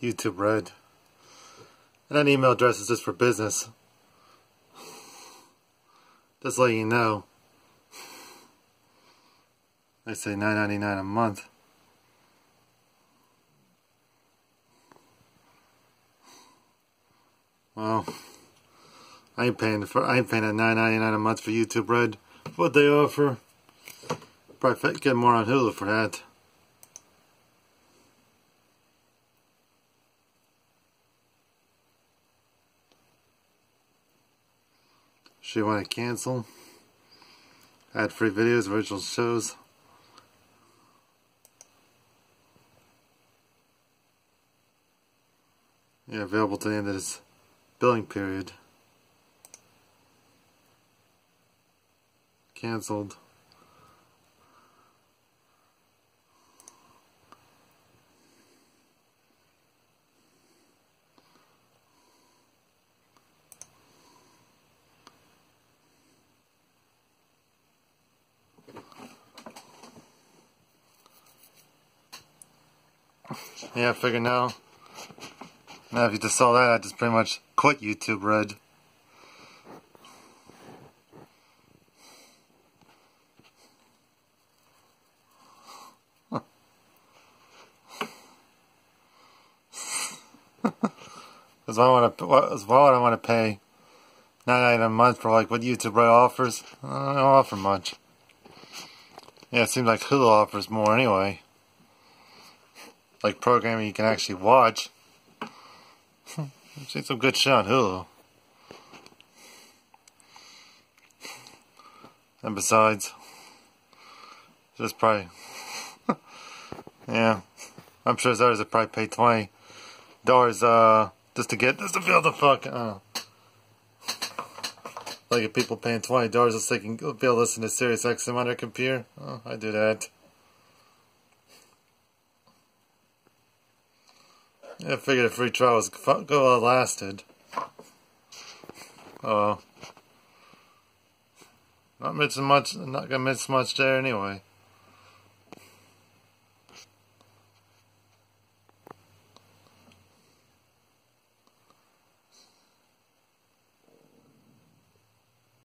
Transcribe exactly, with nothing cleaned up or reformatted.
YouTube Red. And that email address is just for business. Just letting you know. They say nine ninety-nine a month. Well, I ain't paying for I ain't paying at nine ninety-nine a month for YouTube Red. What they offer, probably get more on Hulu for that. Should you want to cancel? Add free videos, original shows. Yeah, available to the end of this billing period. Cancelled. Yeah, I figure now. Now if you just saw that, I just pretty much quit YouTube Red. That's why I want to. That's why would I want to pay nine ninety-nine a month for like what YouTube Red offers? I don't offer much. Yeah, it seems like Hulu offers more anyway. Like programming you can actually watch. I've seen some good shit on Hulu. And besides, just probably, yeah, I'm sure others would probably pay twenty dollars uh just to get just to feel the fuck. Uh, like if people paying twenty dollars just so they can be able to listen to Sirius X M on their computer, oh, I do that. Yeah, I figured a free trial was good while it lasted. Oh, uh, not missing much. Not gonna miss much there anyway.